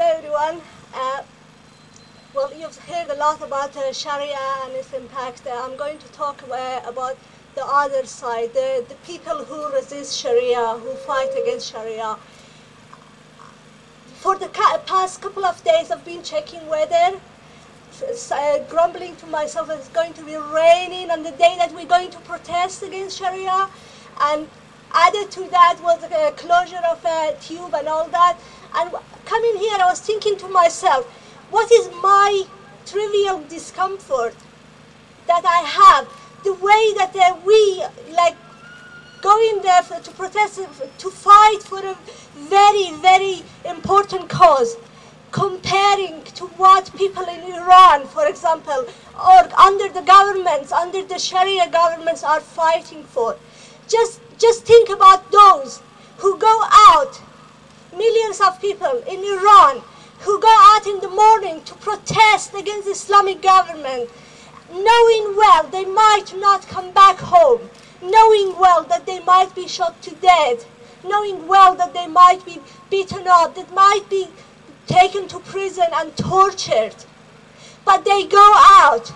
Hello everyone. Well, you've heard a lot about Sharia and its impact. I'm going to talk about the other side, the people who resist Sharia, who fight against Sharia. For the past couple of days, I've been checking weather, grumbling to myself it's going to be raining on the day that we're going to protest against Sharia. And added to that was the closure of a tube and all that. And coming here, I was thinking to myself, what is my trivial discomfort that I have? The way that we, like, going there to protest, to fight for a very, very important cause, comparing to what people in Iran, for example, or under the governments, under the Sharia governments are fighting for. Just think about those who go out, millions of people in Iran, who go out in the morning to protest against the Islamic government, knowing well they might not come back home, knowing well that they might be shot to death, knowing well that they might be beaten up, that might be taken to prison and tortured. But they go out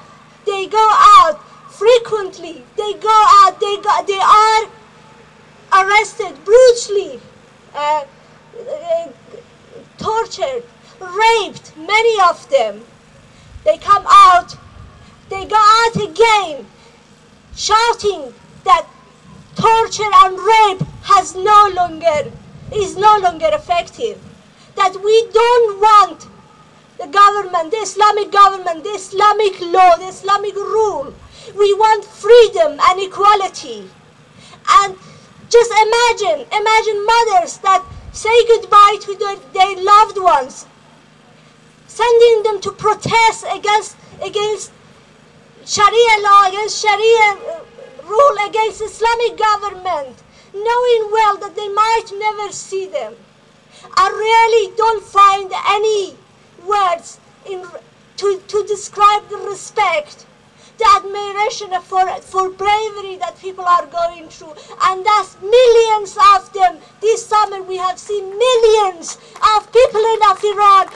frequently, they go out, they are arrested, brutally tortured, raped, many of them. They come out, they go out again, shouting that torture and rape is no longer effective, that we don't want the government, the Islamic government, the Islamic law, the Islamic rule. We want freedom and equality. And just imagine mothers that say goodbye to their loved ones, sending them to protest against Sharia law, against Sharia rule, against Islamic government, knowing well that they might never see them. I really don't find any words to describe the respect, the admiration for bravery that people are going through. And that's millions of them. This summer we have seen millions of people in Iran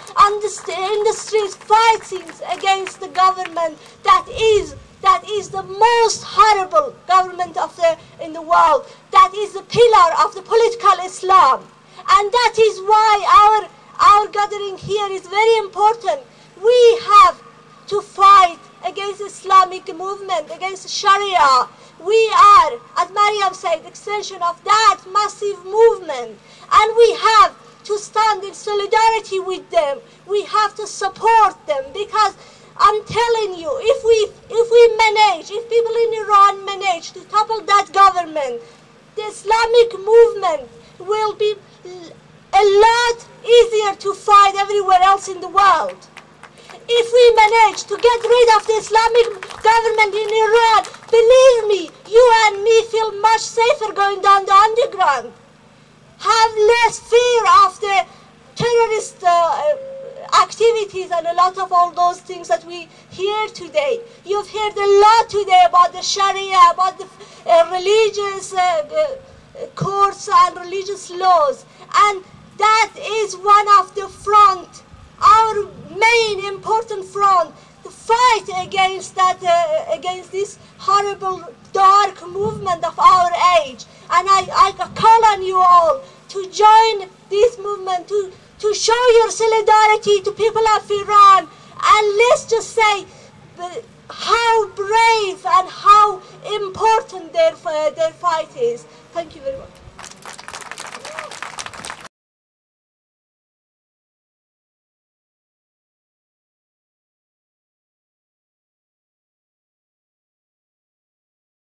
in the streets fighting against the government that is the most horrible government in the world, that is the pillar of the political Islam. And that is why our gathering here is very important. We have to fight against the Islamic movement, against Sharia. We are, as Maryam said, extension of that massive movement. And we have to stand in solidarity with them. We have to support them, because I'm telling you, if people in Iran manage to topple that government, the Islamic movement will be a lot easier to fight everywhere else in the world. If we manage to get rid of the Islamic government in Iran, believe me, you and me feel much safer going down the underground. Have less fear of the terrorist activities and a lot of all those things that we hear today. You've heard a lot today about the Sharia, about the religious courts and religious laws. And that is one of the front, our main important front, the fight against that, against this horrible dark movement of our age. And I call on you all to join this movement, to show your solidarity to people of Iran. And let's just say how brave and how important their fight is. Thank you very much.